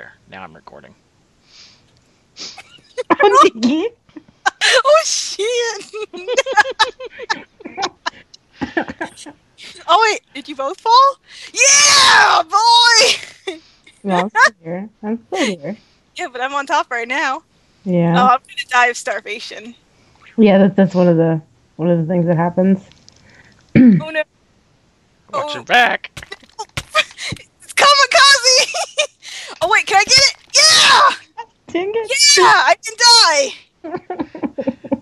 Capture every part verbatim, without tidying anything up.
There, now I'm recording. Oh shit! Oh wait, did you both fall? Yeah, boy! No, I'm still here. I'm still here. Yeah, but I'm on top right now. Yeah. Oh, I'm gonna die of starvation. Yeah, that's that's one of the one of the things that happens. Oh no! Watch your back. It's kamikaze! Oh wait, can I get it? Yeah! Dang it. Yeah, I can die.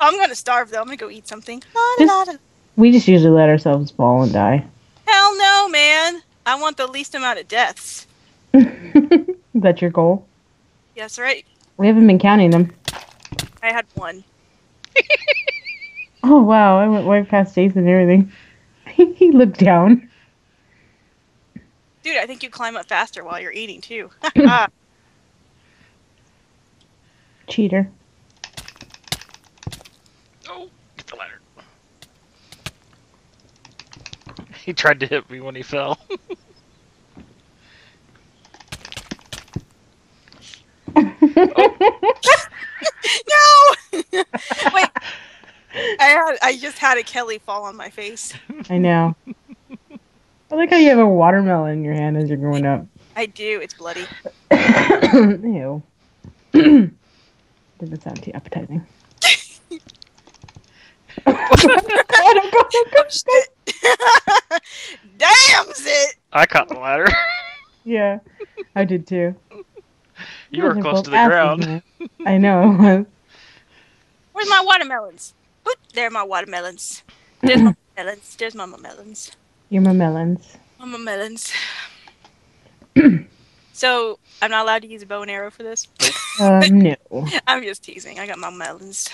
I'm gonna starve though. I'm gonna go eat something. Just, we just usually let ourselves fall and die. Hell no, man! I want the least amount of deaths. That's your goal? Yes, right. We haven't been counting them. I had one. Oh wow! I went way past Jason and everything. He looked down. Dude, I think you climb up faster while you're eating too. Cheater. Oh, get the ladder. He tried to hit me when he fell. Oh. No! Wait. I had I just had a Kelly fall on my face. I know. I like how you have a watermelon in your hand as you're growing up. I do. It's bloody. Ew. Doesn't sound too appetizing. Damn it! I caught the ladder. Yeah, I did too. You were close to the ground. I know. Where's my watermelons? Oop, there are my watermelons. There's my melons. There's my melons. You're my melons. I'm my melons. So, I'm not allowed to use a bow and arrow for this? Um, no. I'm just teasing. I got my melons.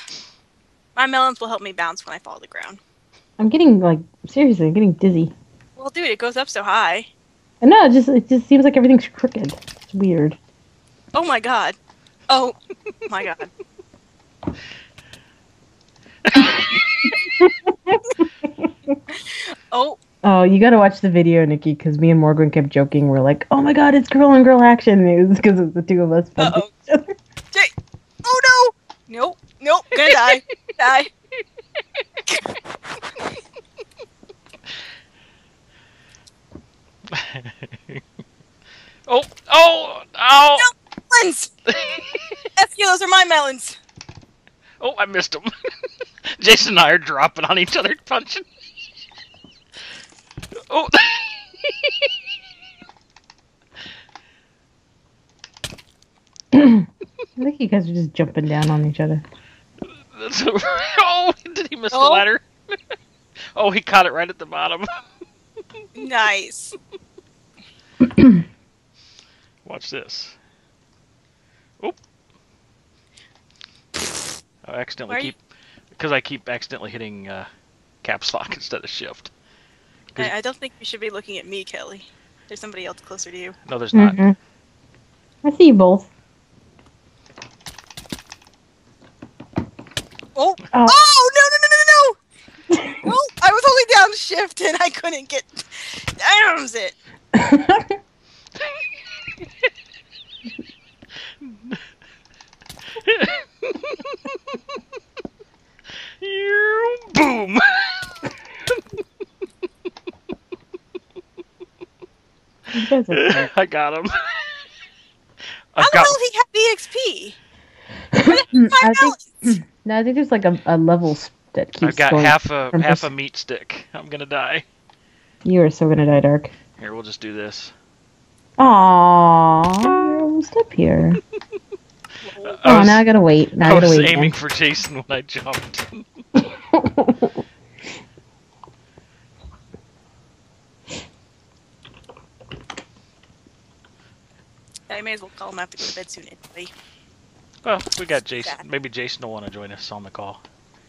My melons will help me bounce when I fall to the ground. I'm getting, like, seriously, I'm getting dizzy. Well, dude, it goes up so high. I know, it just, it just seems like everything's crooked. It's weird. Oh, my God. Oh, my God. Oh. Oh, you gotta watch the video, Nikki, because me and Morgan kept joking. We're like, "Oh my God, it's girl on girl action!" It was because it was the two of us. Uh oh. Each other. Jay. Oh no! Nope. Nope. Gonna die. Die. Oh! Oh! Oh! No, melons. F you, those are my melons. Oh, I missed them. Jason and I are dropping on each other, punching. Oh! I think you guys are just jumping down on each other. That's a, oh! Did he miss oh. the ladder? Oh, he caught it right at the bottom. Nice. Watch this. Oh! I accidentally Why keep... Because I keep accidentally hitting uh, caps lock instead of shift. I, I don't think you should be looking at me, Kelly. There's somebody else closer to you. No, there's not. Mm-hmm. I see you both. Oh! Oh, oh no, no, no, no, no, no! Well, I was only down shift and I couldn't get... That was it. You boom! I got him. I How the hell he had the X P? I think, no, I think there's like a, a level that keeps. I've got going half a half a meat stick. I'm gonna die. You are so gonna die, Dark. Here, we'll just do this. Aww, you're almost up here. Oh, I was, now I gotta wait. Now I, I gotta was wait aiming now. for Jason when I jumped. I may as well call him. I have to go to bed soon anyway. Well, we got Jason. Maybe Jason will want to join us on the call.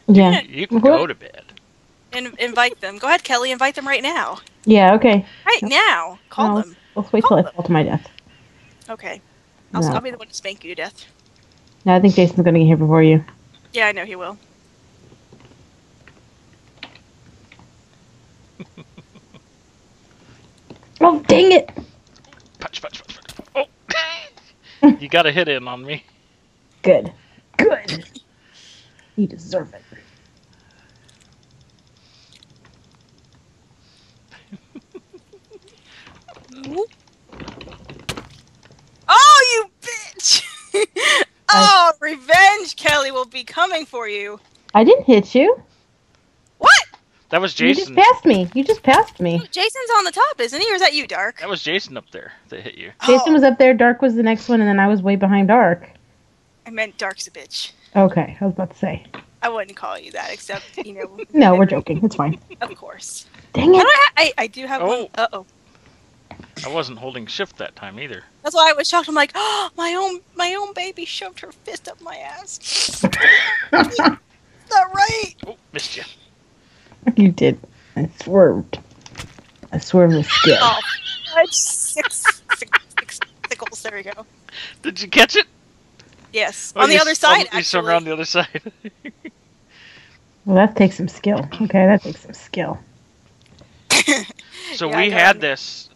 Yeah. You, you can go to bed. In invite them. Go ahead, Kelly. Invite them right now. Yeah, okay. Right now. Call no, them. Let's wait till I fall to my death. Okay. I'll, no. I'll be the one to spank you to death. No, I think Jason's going to get here before you. Yeah, I know he will. Oh, dang it! Punch, punch, punch, punch. Oh! You got a hit in on me. Good. Good. You deserve it. Oh, you bitch! Oh, revenge, Kelly, will be coming for you. I didn't hit you. What? That was Jason. You just passed me. You just passed me. Jason's on the top, isn't he? Or is that you, Dark? That was Jason up there that hit you. Jason oh. was up there, Dark was the next one, and then I was way behind Dark. I meant Dark's a bitch. Okay, I was about to say. I wouldn't call you that, except, you know... No, we're joking. It's fine. Of course. Dang it. I, I, I do have oh. one. Uh-oh. I wasn't holding shift that time either. That's why I was shocked. I'm like, oh, my own, my own baby shoved her fist up my ass. That's not right. Oh, missed you. You did. I swerved. I swerved with skill. Oh, six, six, six sickles. There we go. Did you catch it? Yes. Oh, on the other side. You actually swung around the other side. Well, that takes some skill. Okay, that takes some skill. So yeah, we had this.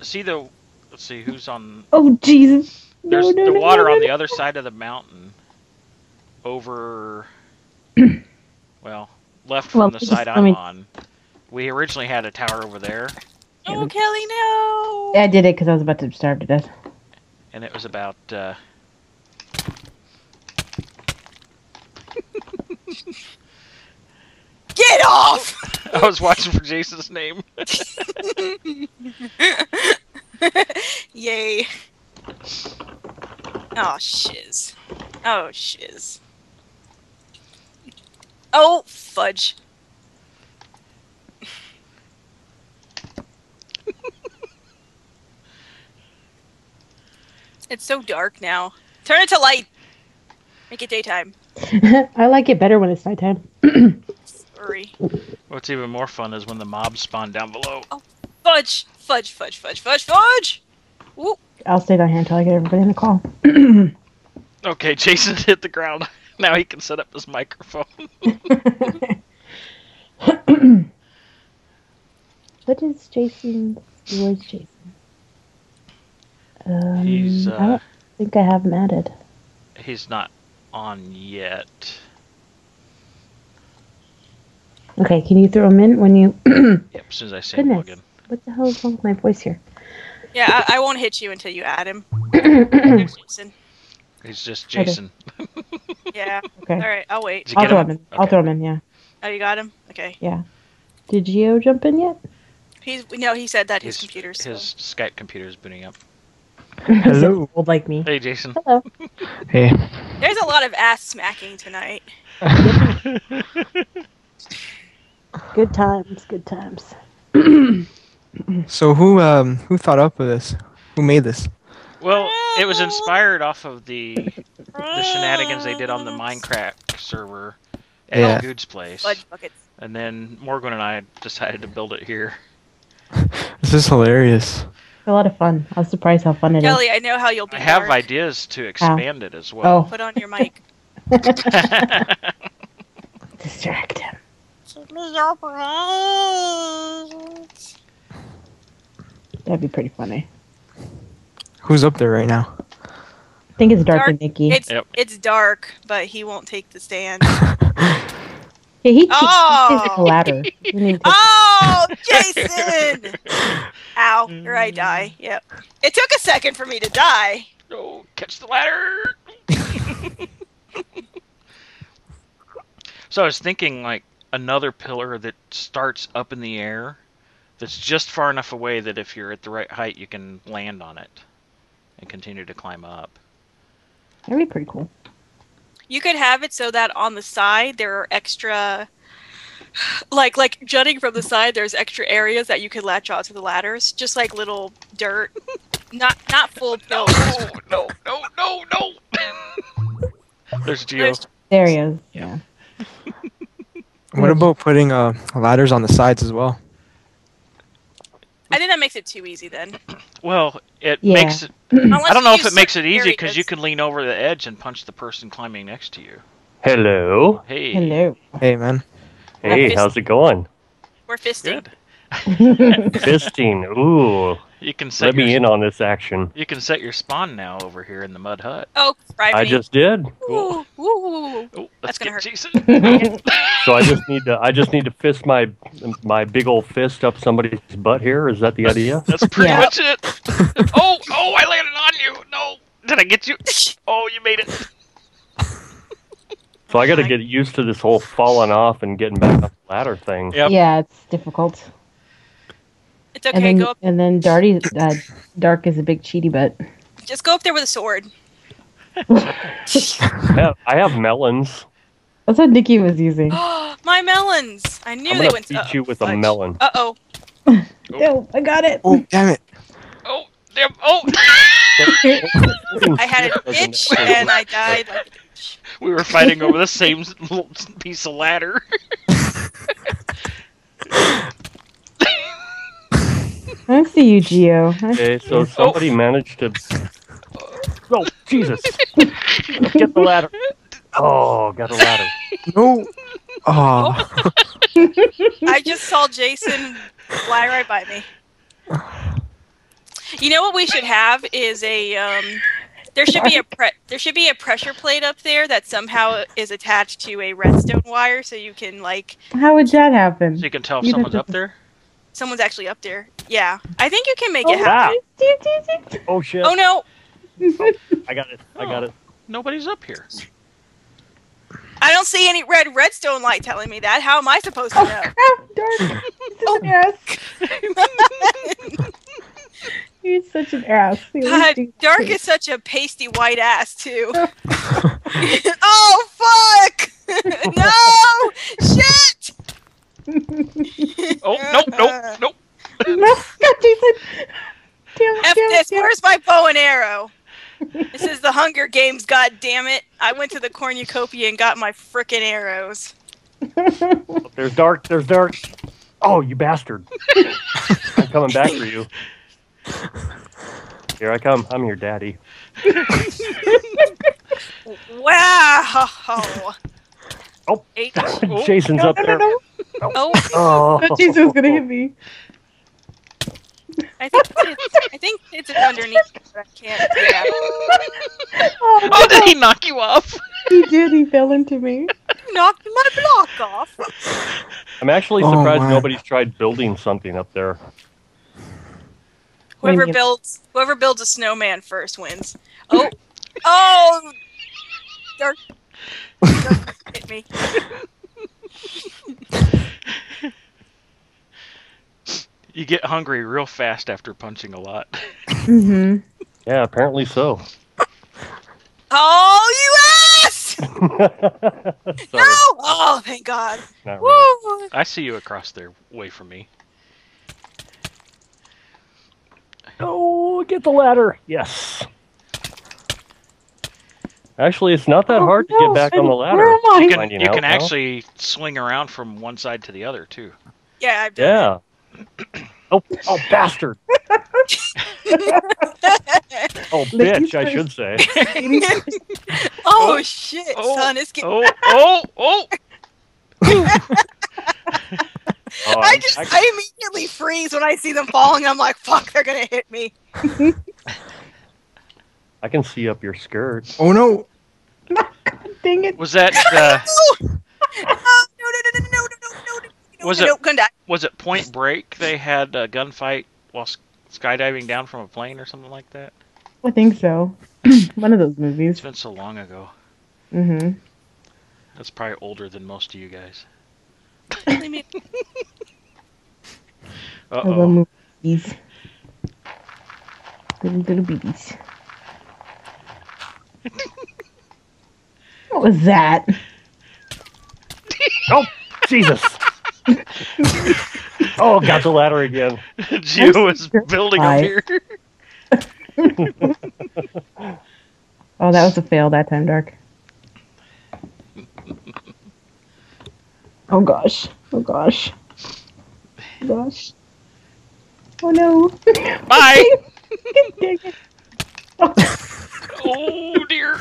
See the, let's see who's on. Oh Jesus! No, there's no, the no, water no, no, on the no. other side of the mountain, over. well, left well, from the side I'm me... on. We originally had a tower over there. Oh, Kelly, no! Yeah, I did it because I was about to starve to death. And it was about. Uh... Get off! I was watching for Jason's name. Yay. Oh, shiz. Oh, shiz. Oh, fudge. It's so dark now. Turn it to light. Make it daytime. I like it better when it's nighttime. What's even more fun is when the mobs spawn down below. Oh, fudge! Fudge, fudge, fudge, fudge, fudge! Woo. I'll stay down here until I get everybody in the call. Okay, Jason hit the ground. Now he can set up his microphone. What is Jason? Where's Jason? Um, he's, uh, I don't think I have him added. He's not on yet. Okay, can you throw them in when you... Yep, as soon as I say goodness, him what the hell is wrong with my voice here? Yeah, I, I won't hit you until you add him. Jason. He's just Jason. Okay. Yeah, okay. Alright, I'll wait. I'll throw him, him in. Okay. I'll throw him in, yeah. Oh, you got him? Okay. Yeah. Did Geo jump in yet? He's No, he said that his, his computer's... So. His Skype computer is booting up. Hello. Old like me. Hey, Jason. Hello. Hey. There's a lot of ass smacking tonight. Good times, good times. So who um who thought up of this? Who made this? Well, it was inspired off of the the shenanigans they did on the Minecraft server at yeah. Good's place. And then Morgan and I decided to build it here. This is hilarious. It's a lot of fun. I was surprised how fun it Kelly, is. Kelly, I know how you'll be I dark. have ideas to expand oh. it as well. Oh. Put on your mic. Distract him. That'd be pretty funny. Who's up there right now? I think it's Dark, dark. and Nikki. It's, yep. it's Dark, but he won't take the stand. Yeah, he oh! takes the ladder. Oh, Jason! Ow, here I die. Yep. It took a second for me to die. Oh, catch the ladder! So I was thinking, like, another pillar that starts up in the air that's just far enough away that if you're at the right height you can land on it and continue to climb up. That'd be pretty cool. You could have it so that on the side there are extra like like jutting from the side there's extra areas that you could latch out to the ladders, just like little dirt. not not full no, no no no no no There's Geo. There he is. Yeah. What about putting uh, ladders on the sides as well? I think that makes it too easy then. Well, it yeah. makes it... I don't know if it makes it easy because you can lean over the edge and punch the person climbing next to you. Hello. Hey. Hello. Hey, man. Hey, how's it going? We're fisting. Good. Fisting. Ooh. You can set Let your, me in on this action. You can set your spawn now over here in the mud hut. Oh, right. I me. just did. Cool. Ooh, ooh. Oh, that's gonna hurt. Jason. So I just need to. I just need to fist my my big old fist up somebody's butt here. Is that the idea? That's pretty yeah. much it. Oh, oh! I landed on you. No, did I get you? Oh, you made it. So I got to get used to this whole falling off and getting back up the ladder thing. Yep. Yeah, it's difficult. It's okay, and then, go up. And then Darty, uh, Dark is a big cheaty butt. Just go up there with a sword. I, have, I have melons. That's what Nikki was using. My melons! I knew I'm they went to... I'm going to beat you with fudge. a melon. Uh-oh. Oh. No, I got it. Oh, damn it. Oh, damn. Oh. I had an itch and I died like... We were fighting over the same piece of ladder. I see you, Geo. Okay, so somebody oh. managed to... Oh, Jesus. Get the ladder. Oh, got the ladder. No. Oh. I just saw Jason fly right by me. You know what we should have is a... Um, There should be a pre there should be a pressure plate up there that somehow is attached to a redstone wire, so you can like. How would that happen? So you can tell if you someone's up there. Someone's actually up there. Yeah, I think you can make oh, it happen. Wow. Oh shit! Oh no! Oh, I got it! I got it! Oh, nobody's up here. I don't see any red redstone light telling me that. How am I supposed to oh, know? Oh, darn! It's an ass. You're such an ass. God, Dark is such a pasty white ass, too. Oh, fuck! No! Shit! Oh, no, no, no. No, God, Jason. Damn, F damn, this. Damn. Where's my bow and arrow? This is the Hunger Games, God damn it! I went to the cornucopia and got my frickin' arrows. There's Dark, there's Dark. Oh, you bastard. I'm coming back for you. Here I come. I'm your daddy. Wow. Oh, Eight. Jason's no, up no, no, there. No. Oh. Oh. Oh, Jason was going to hit me. I think it's, I think it's underneath. I can't get out. Oh, no. Oh, did he knock you off? He did. He fell into me. He knocked my block off. I'm actually surprised oh, nobody's tried building something up there. Whoever builds, whoever builds a snowman first wins. Oh, oh, Dark, Dark hit me. You get hungry real fast after punching a lot. Mm-hmm. Yeah, apparently so. Oh, you ass! No! Oh, thank God. Not really. I see you across there, away from me. Oh, get the ladder. Yes. Actually, it's not that oh, hard no. to get back on the ladder. You can, you out, can actually no? swing around from one side to the other, too. Yeah, I've done Yeah. Oh, oh, bastard. Oh, bitch, I should say. Oh, oh, shit, oh, son. It's getting... Oh, oh, oh. Oh, I just I, I immediately freeze when I see them falling. I'm like, fuck, they're gonna hit me. I can see up your skirt. Oh no! Dang it! Was that? Uh... no! Oh, no! No! No! No! No! No! No! No! Was no, it? No, gonna die. Was it Point Break? They had a gunfight while skydiving down from a plane or something like that. I think so. One of those movies. It's been so long ago. Mm-hmm. That's probably older than most of you guys. Uh-oh. These little, little babies. What was that? Oh, Jesus. Oh, got the ladder again. Geo is building up here. Oh, that was a fail that time, Dark. Oh gosh! Oh gosh! Oh gosh! Oh no! Bye! Oh. Oh dear!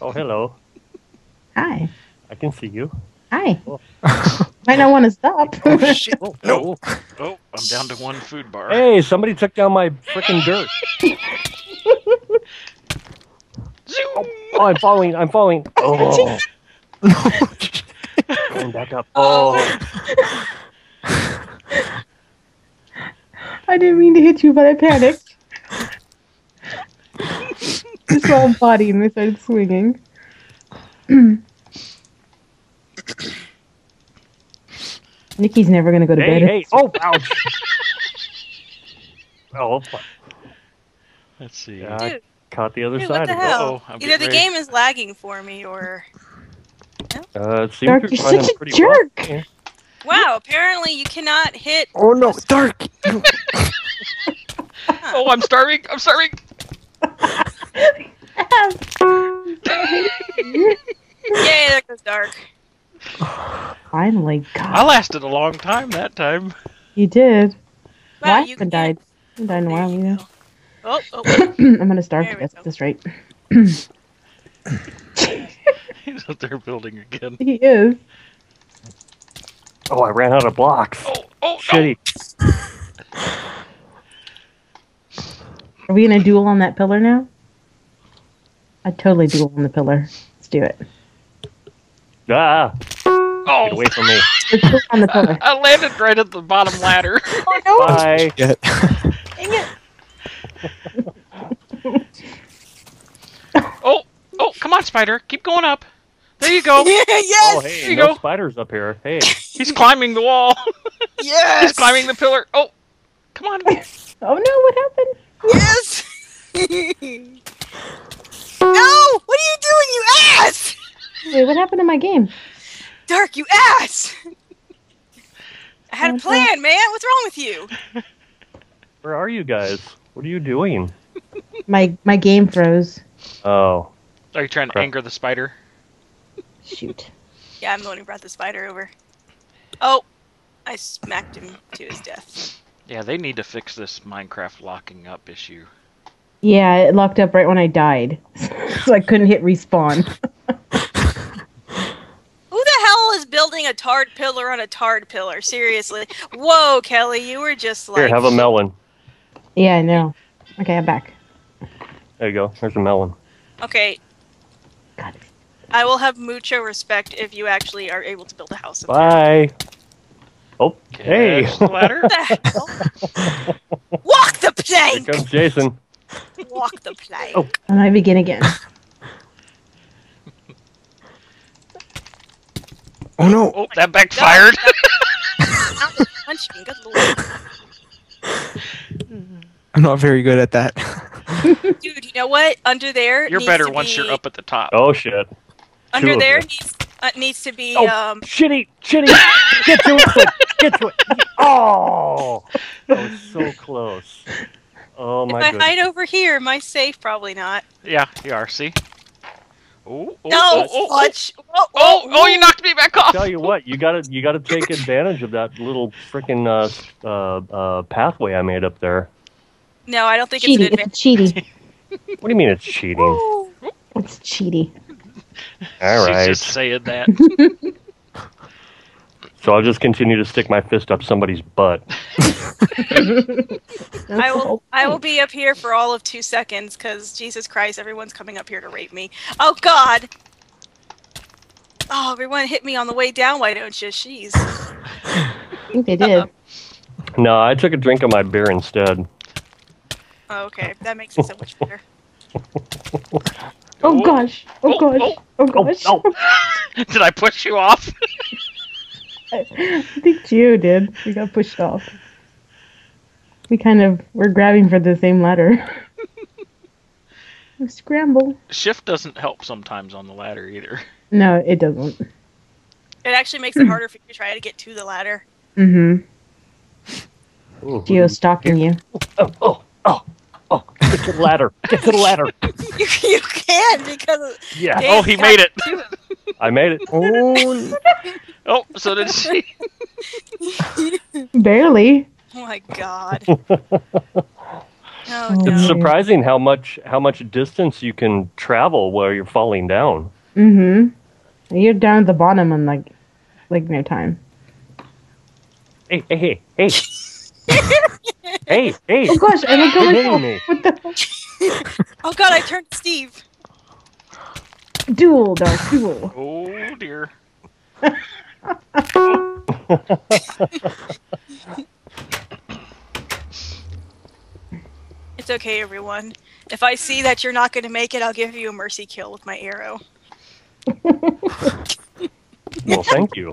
Oh hello! Hi! for you. Hi. Cool. Might not want to stop. Oh, shit. Oh, no. Oh, I'm down to one food bar. Hey, somebody took down my frickin' dirt. Oh, I'm falling. I'm falling. Oh. Going back up. Oh. I didn't mean to hit you, but I panicked. Just saw a body and I started swinging. Nikki's never going to go to hey, bed. Hey. Oh, ouch. Oh, fuck. Let's see. Uh, I caught the other Dude, side. What the hell? Uh-oh, Either the ready. game is lagging for me or... No? Uh, it seems Dark, you're such a jerk. Well. Yeah. Wow, apparently you cannot hit... Oh, no, Dark! Oh, I'm starving. I'm starving. Yay, that goes Dark. Finally, God. I lasted a long time that time. You did. Wow, you haven't died. I haven't died in a while either. Oh, oh, I'm gonna starve to death at this rate. He's up there building again. He is. Oh, I ran out of blocks. Oh, oh, shitty. No. Are we gonna duel on that pillar now? I totally duel on the pillar. Let's do it. Ah. Oh. Get away from me. On the pillar. I, I landed right at the bottom ladder. Oh, no. Bye. Dang it. Oh, oh, come on, spider. Keep going up. There you go. Yeah, yes. Oh, hey, there you no go. Spiders up here. Hey. He's climbing the wall. Yes. He's climbing the pillar. Oh, come on. Oh, no, what happened? Yes. No, what are you doing, you ass? Wait, what happened to my game? Dark, you ass! I had a plan, man. What's wrong with you? Where are you guys? What are you doing? My my game froze. Oh. Are you trying to Crap. anger the spider? Shoot. Yeah, I'm the one who brought the spider over. Oh, I smacked him to his death. Yeah, they need to fix this Minecraft locking up issue. Yeah, it locked up right when I died, so I couldn't hit respawn. Building a tarred pillar on a tarred pillar. Seriously. Whoa, Kelly, you were just like... Here, have a melon. Yeah, I know. Okay, I'm back. There you go. There's a melon. Okay. Got it. I will have mucho respect if you actually are able to build a house. Bye. Oh, hey. There's the ladder. What the hell? Walk the plank! Here comes Jason. Walk the plank. Oh. And I begin again. Oh no! Oh, that backfired! I'm not very good at that. Dude, you know what? Under there. You're needs better to once be... you're up at the top. Oh shit! Under Two there needs, uh, needs to be. Oh, um... shitty, shitty! Get to it! Get to it! Oh! That was so close. Oh my god! If I hide over here, am I safe? Probably not. Yeah, you are. See. Oh, oh, no, oh, fudge! Oh, oh, oh, oh, you knocked me back off! I'll tell you what, you gotta, you gotta take advantage of that little frickin' uh, uh, uh, pathway I made up there. No, I don't think cheating. It's an advantage. It's cheating. What do you mean it's cheating? Oh, it's cheating. All right. She's just saying that. So I'll just continue to stick my fist up somebody's butt. I will I will be up here for all of two seconds, because Jesus Christ, everyone's coming up here to rape me. Oh, God! Oh, everyone hit me on the way down, why don't you? Jeez. I think they did. Uh-oh. No, I took a drink of my beer instead. Oh, okay. That makes it so much better. Oh, gosh. Oh, oh gosh. Oh, oh gosh. Oh, no. Did I push you off? I think you did. We got pushed off. We kind of we're grabbing for the same ladder. We scramble. Shift doesn't help sometimes on the ladder either. No, it doesn't. It actually makes it harder for you to try to get to the ladder. Mm-hmm. Gio's stalking you. Oh, oh, oh, oh! Get to the ladder! Get to the ladder! you, you can because yeah. Dave's oh, he made it. I made it. Oh. Oh, so did she. Barely. Oh my god. Oh, no. It's surprising how much how much distance you can travel while you're falling down. Mm-hmm. You're down at the bottom in like, like no time. Hey, hey, hey, hey. Hey, hey. Oh gosh, I look at myself. What the? Oh god, I turned Steve. Duel, dog, duel. Oh dear. It's okay, everyone. If I see that you're not going to make it, I'll give you a mercy kill with my arrow. Well, thank you.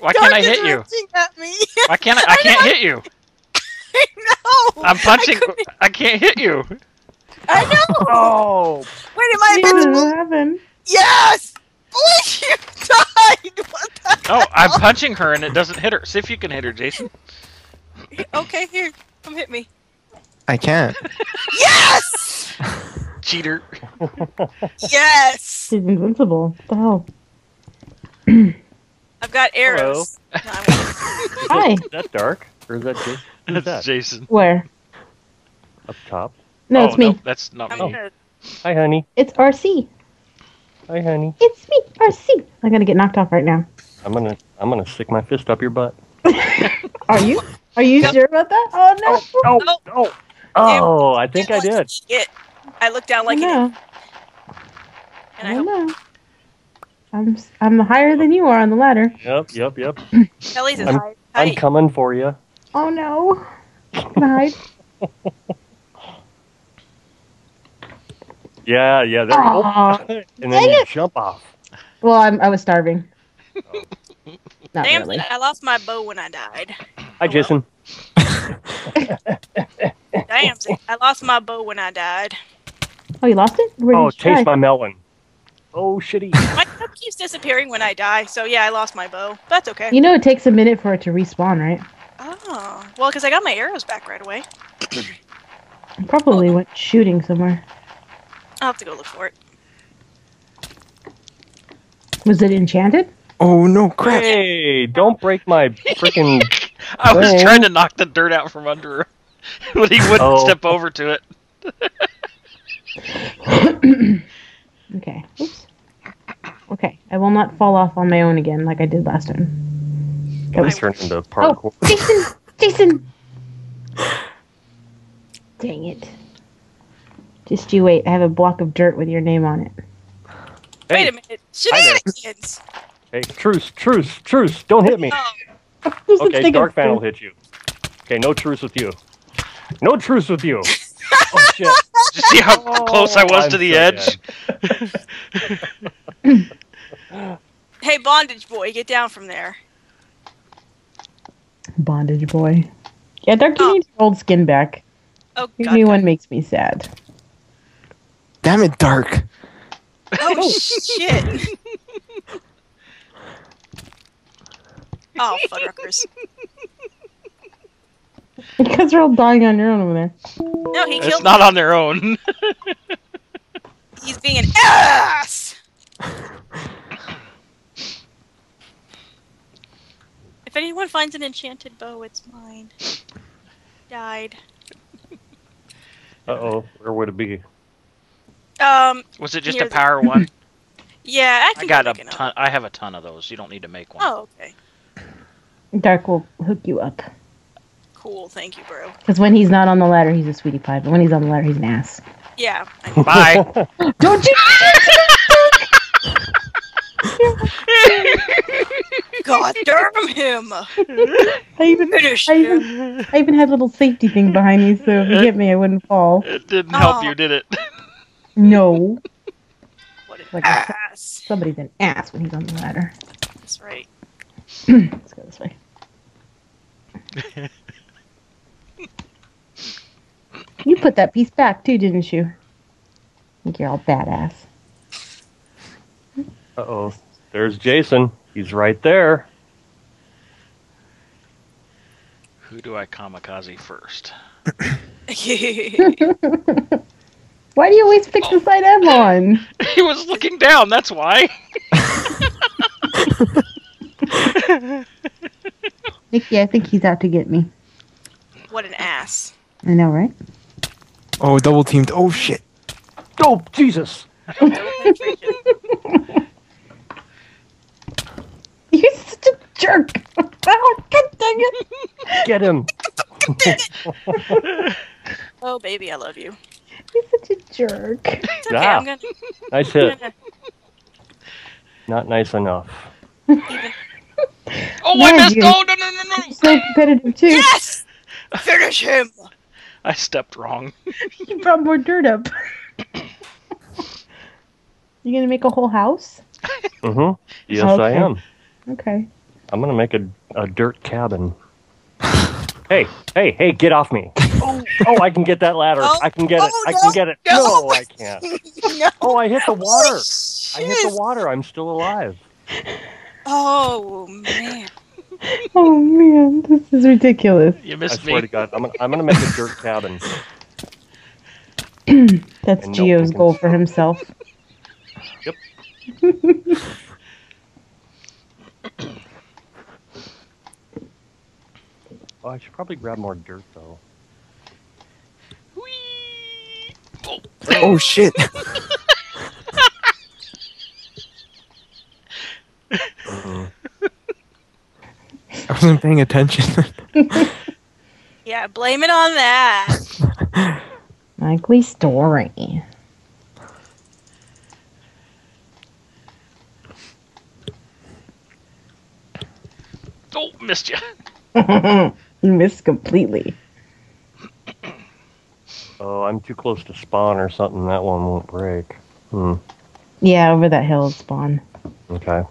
Why can't I hit you? At me. Why can't I? I can't I hit you. I know. I'm punching. I, I can't hit you. I know. Oh. Wait, am I invincible? Yes. Please, you died. What the hell? Oh, I'm punching her and it doesn't hit her. See if you can hit her, Jason. Okay, here. Come hit me. I can't. Yes. Cheater. Yes. She's invincible. What the hell? I've got arrows. No, Hi. Is that Dark? Or is that Jason? That's that? Jason. Where? Up top. No, oh, it's me. No, that's not I'm me. Gonna... Hi, honey. It's R C. Hi, honey. It's me, R C. I'm gonna get knocked off right now. I'm gonna, I'm gonna stick my fist up your butt. Are you? Are you sure about that? Oh no! Oh no! Oh, no. oh I think I did. Shit. I looked down like an. And I, I know. Hope... I'm I'm higher than you are on the ladder. Yep, yep, yep. Kelly's is high. I'm coming for you. Oh no! Can I hide? Yeah, yeah. There you go. And then you jump off. Well, I'm, I was starving. Oh. Not Damn, really. I lost my bow when I died. Hi, Jason. Damn, I lost my bow when I died. Oh, you lost it? Where oh, taste my melon. Oh, shitty. My bow keeps disappearing when I die, so yeah, I lost my bow. That's okay. You know it takes a minute for it to respawn, right? Oh. Well, because I got my arrows back right away. Probably oh. went shooting somewhere. I'll have to go look for it. Was it enchanted? Oh, no, crap. Hey, don't break my freaking... I was thing. trying to knock the dirt out from under her, but he wouldn't oh. step over to it. Okay. Oops. Okay. I will not fall off on my own again like I did last time. That was turned into parkour. Oh, Jason! Jason! Dang it. Just you wait. I have a block of dirt with your name on it. Hey. Wait a minute. Shenanigans! Hey, truce, truce, truce. Don't hit me. Oh. Okay, Dark Fan will hit you. Okay, no truce with you. No truce with you. Oh, shit. Did you see how oh, close I was I'm to the so edge? Hey, Bondage Boy, get down from there. Bondage Boy. Yeah, Dark, you oh. need your old skin back. Oh, God. Your new one makes me sad. Damn it, Dark. Oh, shit. Oh, fuckers. You guys are all dying on your own over there. No, he it's killed. It's not me. On their own. He's being an ass. If anyone finds an enchanted bow, it's mine. Died. Uh oh, where would it be? Um. Was it just a power the... one? Yeah, I, I got a ton. Up. I have a ton of those. You don't need to make one. Oh, okay. Dark will hook you up. Cool, thank you, bro. Because when he's not on the ladder, he's a sweetie pie. But when he's on the ladder, he's an ass. Yeah. Bye. Don't you? God damn him! I even finished I even, him. I even had a little safety thing behind me, so if you hit me, I wouldn't fall. It didn't help oh. you, did it? No. What an like ass! I, somebody's an ass when he's on the ladder. That's right. Let's go this way. You put that piece back too, didn't you? I think you're all badass. Uh-oh. There's Jason. He's right there. Who do I kamikaze first? Why do you always pick oh. the side I'm on? He was looking down, that's why. Nikki, I think he's out to get me. What an ass. I know, right? Oh, double teamed. Oh, shit. Oh, Jesus! You're such a jerk! Oh, God dang it! Get him! Oh, baby, I love you. You're such a jerk. It's okay, ah, I'm gonna... Nice hit. Not nice enough. Even... Oh, no, I missed! Oh, no, no, no, no! It's so competitive, too. Yes! Finish him! I stepped wrong. You brought more dirt up. You gonna make a whole house? Mm-hmm. Yes, okay. I am. Okay. I'm gonna make a, a dirt cabin. Hey, hey, hey, get off me. Oh, oh, I can get that ladder. Oh, I can get oh, it. I no, can get it. No, no I can't. No. Oh, I hit the water. Oh, I hit the water. I'm still alive. Oh, man. Oh, man. This is ridiculous. You missed I swear me. To God. I'm, I'm going to make a dirt cabin. That's and Geo's no goal for himself. Yep. Oh, I should probably grab more dirt, though. Whee! Oh, oh shit! uh-huh. I wasn't paying attention. Yeah, blame it on that. Likely story. Oh, missed you. You missed completely. Oh, I'm too close to spawn or something. That one won't break. Hmm. Yeah, over that hill spawn. Okay.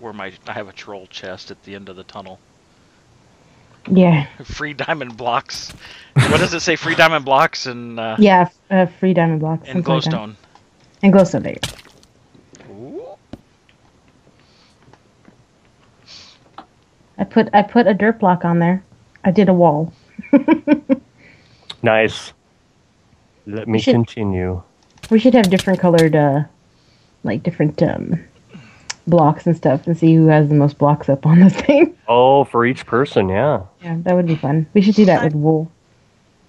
Where my I have a troll chest at the end of the tunnel. Yeah. Free diamond blocks. What does it say? Free diamond blocks and. Uh, yeah, uh, free diamond blocks. And glowstone. Like and glowstone. There you go. I put I put a dirt block on there. I did a wall. Nice. Let me we should, continue. We should have different colored, uh, like different um, blocks and stuff, and see who has the most blocks up on this thing. Oh, for each person, yeah. Yeah, that would be fun. We should do that I'm, with wool.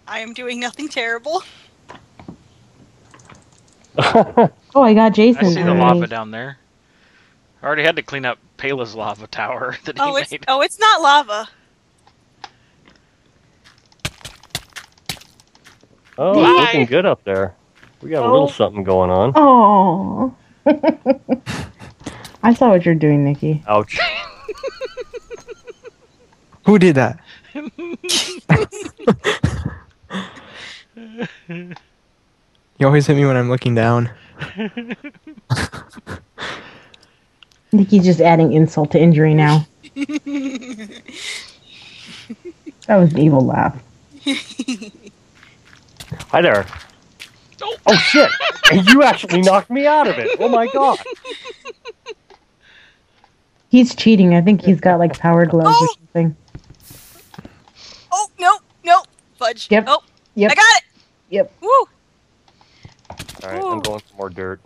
I am doing nothing terrible. Oh, I got Jason. I see the lava down there. I already had to clean up Pela's lava tower that he oh, it's, made. Oh, it's not lava. Oh, Bye. It's looking good up there. We got oh. a little something going on. Oh. I saw what you're doing, Nikki. Ouch. Who did that? You always hit me when I'm looking down. Nikki's just adding insult to injury now. That was an evil laugh. Hi there. Oh, oh shit! You actually knocked me out of it! Oh my god! He's cheating. I think he's got like power gloves oh. or something. Oh, no, no. Fudge. Yep. Oh, yep. I got it! Yep. Woo! Alright, I'm going for more dirt.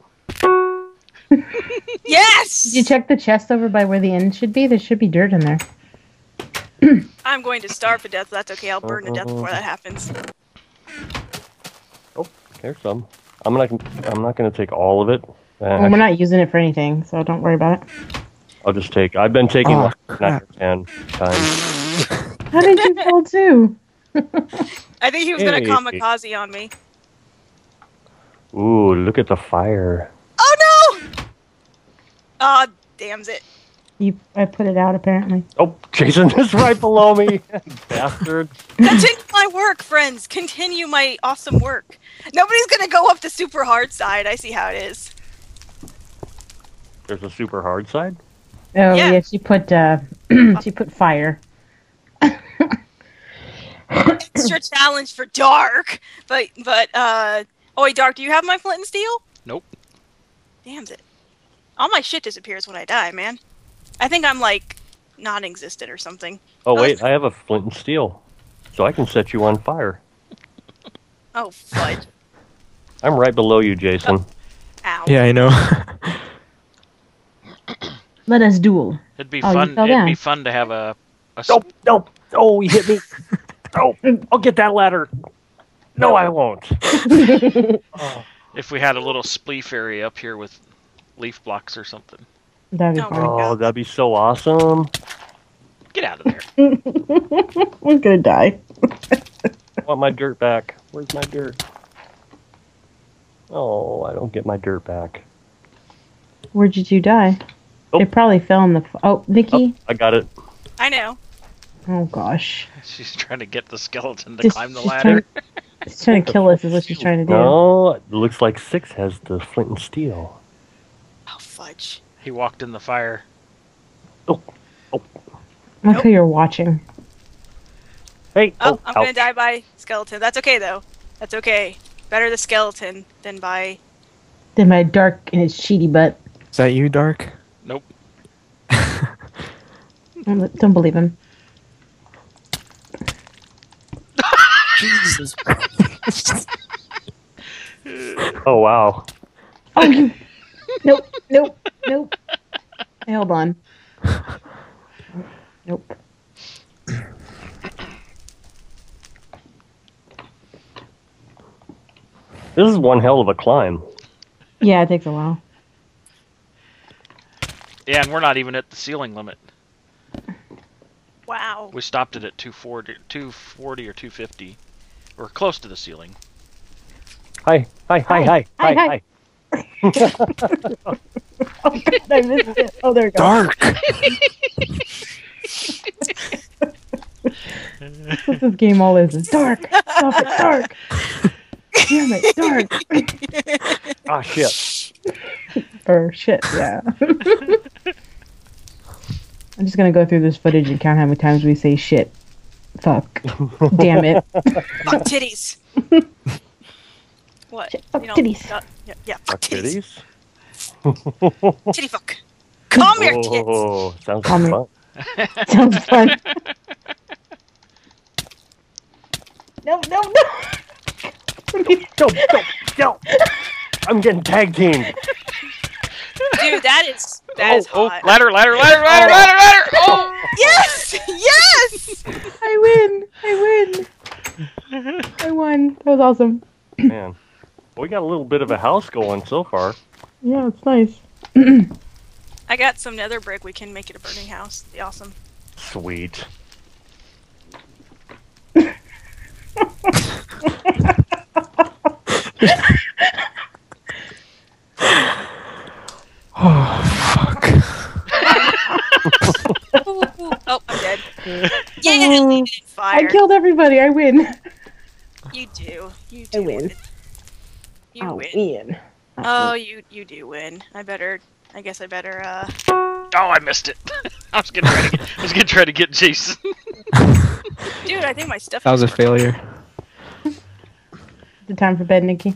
Yes! Did you check the chest over by where the end should be? There should be dirt in there. I'm going to starve to death. That's okay. I'll burn uh, to death before that happens. Oh, there's some. I'm not. I'm not going to take all of it. Well, we're not using it for anything, so don't worry about it. I'll just take. I've been taking oh, like nine or ten times. How did you fall too? I think he was hey. going to kamikaze on me. Ooh, look at the fire. Oh no! Ah, oh, damns it! You, I put it out apparently. Oh, Jason is right below me, bastard! Continue my work, friends. Continue my awesome work. Nobody's gonna go up the super hard side. I see how it is. There's a super hard side. Oh yeah, yeah she put uh, she put fire. Extra challenge for Dark, but but uh, oh wait, Dark, do you have my flint and steel? Nope. Damn it. All my shit disappears when I die, man. I think I'm, like, non-existent or something. Oh, wait, I have a flint and steel. So I can set you on fire. Oh, fudge. I'm right below you, Jason. Oh. Ow. Yeah, I know. Let us duel. It'd be oh, fun It'd down. be fun to have a... a... Nope, nope. Oh, he hit me. Oh, I'll get that ladder. No, I won't. Oh. If we had a little spleef area up here with leaf blocks or something. That'd be oh, cool. That'd be so awesome. Get out of there. We're going to die. I want my dirt back. Where's my dirt? Oh, I don't get my dirt back. Where did you die? Oh. It probably fell in the... F oh, Nikki? Oh, I got it. I know. Oh, gosh. She's trying to get the skeleton to just, climb the she's ladder. Trying, she's trying to kill us is what she's trying to do. Oh, it looks like Six has the flint and steel. Oh, fudge. He walked in the fire. Oh. Oh. Look nope. who you're watching. Hey. Oh, oh I'm going to die by skeleton. That's okay, though. That's okay. Better the skeleton than by... Than by Dark and his cheaty butt. Is that you, Dark? Nope. Don't believe him. Jesus Christ. Oh, wow. Oh, you... Nope, nope, nope. Hold on. Nope. This is one hell of a climb. Yeah, it takes a while. Yeah, and we're not even at the ceiling limit. Wow. We stopped it at two forty, two forty or two fifty. We're close to the ceiling. Hi, hi, hi, hi, hi, hi. hi. Oh, God, I missed it. Oh, there it goes. Dark. What's this game all is? It's dark. Stop it, dark. Damn it, dark. Ah, oh, shit. Or shit, yeah. I'm just gonna go through this footage and count how many times we say shit. Fuck. Damn it. Fuck titties. What? Shit, fuck you know, titties. Not, yeah, yeah, fuck titties. Titties? Titty fuck. Come here, kids. Oh, sounds Come fun. Here. Sounds fun. No, no, no. No, no, no. I'm getting tag teamed. Dude, that is that oh, is hot. Oh, ladder, ladder, ladder, ladder, ladder, ladder. Oh, yes, yes. I win. I win. I won. That was awesome. Man, well, we got a little bit of a house going so far. Yeah, it's nice. I got some nether brick. We can make it a burning house. It'd be awesome. Sweet. Oh, I'm dead. Yeah, um, fire. I killed everybody. I win. You do. You do. I win. win. You I'll win. win. Oh, you you do win. I better. I guess I better. Uh... Oh, I missed it. I was gonna try to get. I was gonna try to get Jason. Dude, I think my stuff. That was a failure. The time for bed, Nikki.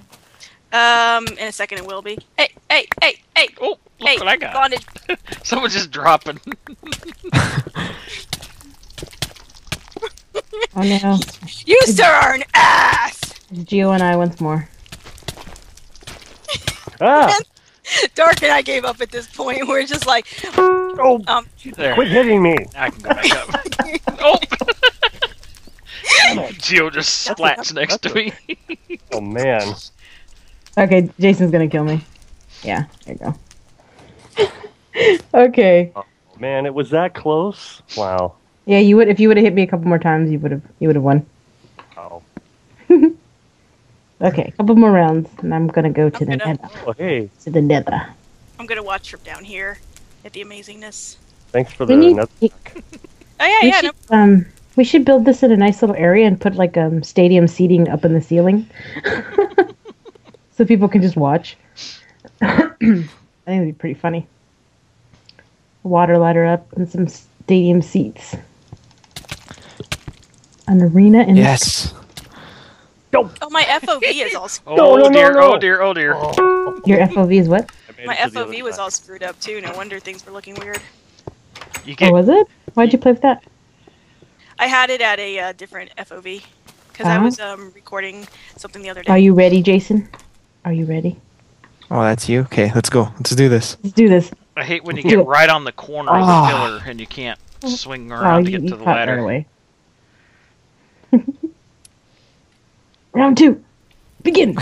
Um, in a second it will be. Hey, hey, hey, hey. Oh. Look hey, what I got. Bondage. Someone's just dropping. Oh no. You, it's, sir, are an ass! Geo and I once more. Ah. Dark and I gave up at this point. We're just like, oh, um, there. Quit hitting me. I can go back up. Oh. Geo just splats next to me. Oh, man. Okay, Jason's gonna kill me. Yeah, there you go. Okay. Oh, man, it was that close. Wow. Yeah, you would if you would have hit me a couple more times, you would have you would have won. Oh. Okay, a couple more rounds, and I'm gonna go to I'm the gonna, nether. Oh, hey. To the nether. I'm gonna watch from down here at the amazingness. Thanks for the we nether. Need... Oh yeah, we yeah. Should, no... Um, we should build this in a nice little area and put like um stadium seating up in the ceiling, so people can just watch. I think it'd be pretty funny. Water ladder up and some stadium seats. An arena in yes. Nope. Oh, my F O V is all screwed up. Oh, no, no, dear, no. oh dear, oh dear, oh dear. Your F O V is what? My F O V was all screwed up too. No wonder things were looking weird. You can't... Oh, was it? Why'd you play with that? I had it at a uh, different F O V because uh-huh. I was um, recording something the other day. Are you ready, Jason? Are you ready? Oh, that's you? Okay, let's go. Let's do this. Let's do this. I hate when you get right on the corner oh. of the pillar and you can't swing around oh, to get you, to the ladder. Right away. Round two. Begin.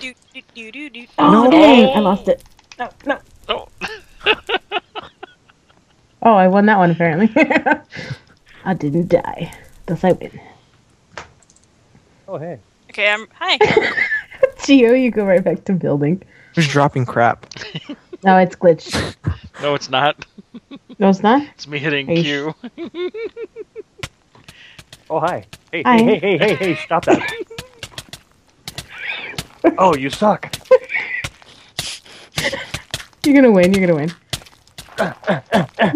do, do, do, do, do. Oh, no. Dang. I lost it. No, no. Oh. Oh, I won that one, apparently. I didn't die. Thus I win. Oh, hey. Okay, I'm... Hi. Geo, you go right back to building. Just dropping crap. No, it's glitched. No, it's not. No, it's not? It's me hitting Q. Oh, hi. Hey, hi. hey, hey, hey, hey, hey, stop that. Oh, you suck. You're gonna win, you're gonna win. Uh, uh, uh, uh.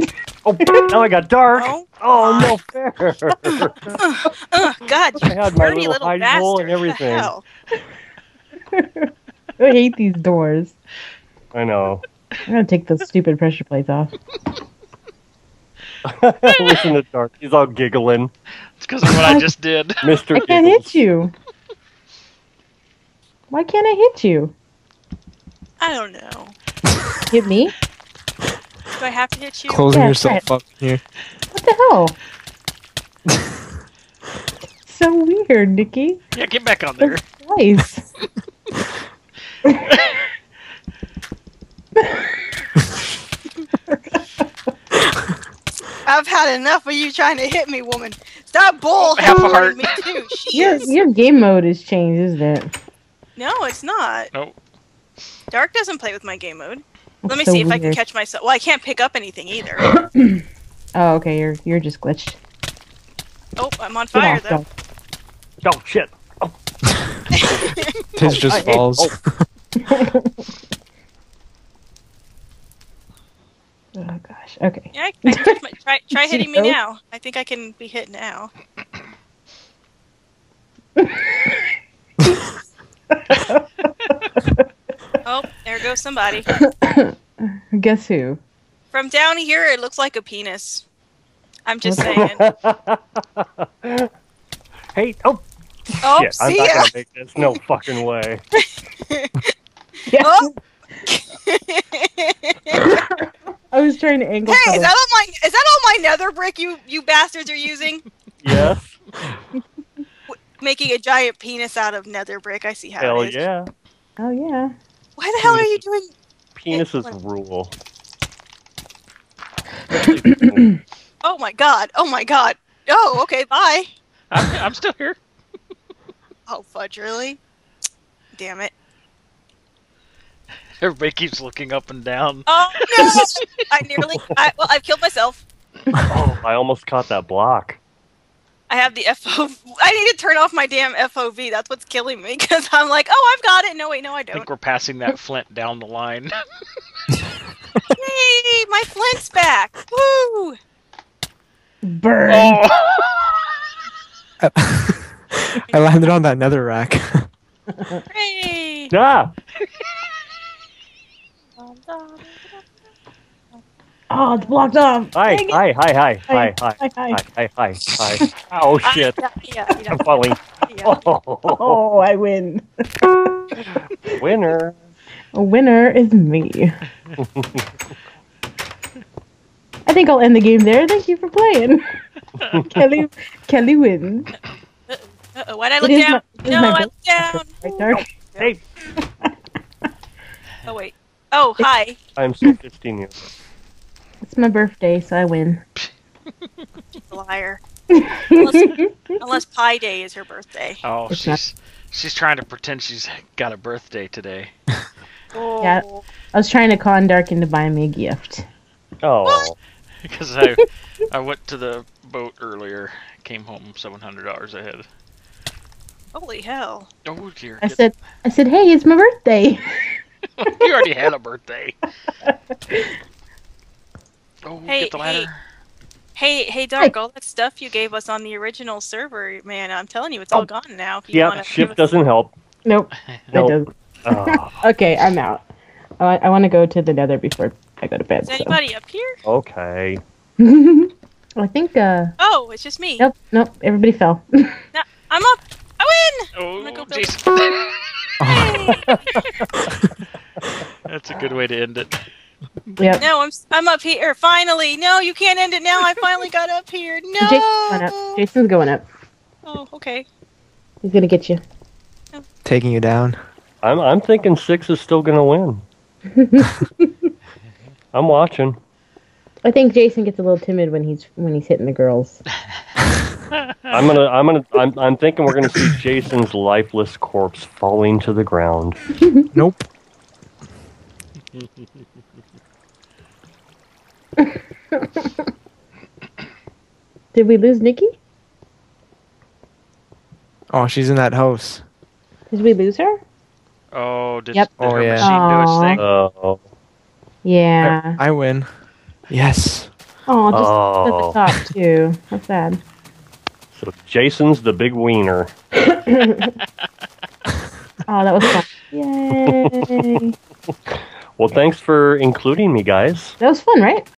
Oh, now I got dark. Oh, oh no fair. uh, uh, God, you I had my little, little hiding bastard. Hole and everything. I hate these doors. I know. I'm gonna take those stupid pressure plates off. Listen to Dark. He's all giggling. It's because of what I just did. Mister I Giggles. Can't hit you. Why can't I hit you? I don't know. Hit me? Do I have to hit you? Closing yeah, yourself up here. What the hell? So weird, Nikki. Yeah, get back on there. Nice. I've had enough of you trying to hit me, woman. Stop bull hurting me too. Your, your game mode has changed, isn't it? No, it's not. Nope. Dark doesn't play with my game mode. Let me so see if weird. I can catch myself. Well, I can't pick up anything either. Oh, okay. You're you're just glitched. Oh, I'm on fire off, though. Don't. Oh shit! Oh. This just I falls. Oh. Oh gosh. Okay. Yeah, I, I can catch my, try try hitting me now. I think I can be hit now. Oh, there goes somebody. Guess who? From down here, it looks like a penis. I'm just saying. Hey, oh. Oh, shit, see I'm not going to make this. No fucking way. Oh. I was trying to angle. Hey, is that, all my, is that all my nether brick you, you bastards are using? Yes. Making a giant penis out of nether brick. I see how Hell it is. Hell yeah. Oh, yeah. Why the hell are you doing... Penises rule. Oh my god, oh my god. Oh, okay, bye. I'm, I'm still here. Oh, fudge, really? Damn it. Everybody keeps looking up and down. Oh, no! I nearly... I, well, I've killed myself. Oh, I almost caught that block. I have the F O V. I need to turn off my damn F O V. That's what's killing me, because I'm like, oh, I've got it. No, wait, no, I don't. I think we're passing that flint down the line. Yay, my flint's back. Woo! Burn. Oh. I landed on that nether rack. Hey! Yeah. Oh, it's blocked off. Hi, hi, hi, hi, hi, hi, hi, hi, hi, hi, hi. Oh, shit. Yeah, yeah, yeah. I'm falling. Yeah. Oh. Oh, I win. Winner. A winner is me. I think I'll end the game there. Thank you for playing. Kelly Kelly wins. Uh-oh. Uh-oh. Why'd I look down? My, no, I looked down. Right, Dark? Hey. Oh, wait. Oh, hi. I'm still fifteen years old. It's my birthday, so I win. Liar. Unless, unless Pi Day is her birthday. Oh, it's she's not. She's trying to pretend she's got a birthday today. Oh. Yeah, I was trying to con Dark into buying me a gift. Oh. What? Because I I went to the boat earlier, came home seven hundred dollars ahead. Holy hell! Oh dear. I said I said, hey, it's my birthday. You already had a birthday. Oh, hey, get the ladder. Hey, hey, hey, Dark, hey. All that stuff you gave us on the original server, man, I'm telling you, it's all oh. gone now. Yeah, ship doesn't us... help. Nope. Nope. Doesn't. Oh. Okay, I'm out. I, I want to go to the nether before I go to bed. Is so. Anybody up here? Okay. I think, uh... Oh, it's just me. Nope, nope, everybody fell. No, I'm up. I win! Oh, I'm gonna go jeez. That's a good way to end it. Yep. No, I'm I'm up here finally. No, you can't end it now. I finally got up here. No. Jason's going up. Jason's going up. Oh, okay. He's gonna get you. taking you down? I'm I'm thinking six is still going to win. I'm watching. I think Jason gets a little timid when he's when he's hitting the girls. I'm gonna I'm gonna I'm I'm thinking we're gonna see Jason's lifeless corpse falling to the ground. Nope. Did we lose Nikki? Oh, she's in that house. Did we lose her? Oh, did, yep. did oh, her yeah. machine do its thing? Oh. Yeah. I, I win. Yes. Oh, just oh. at the top, too. That's sad. So Jason's the big wiener. Oh, that was fun. Yay. Well, thanks for including me, guys. That was fun, right?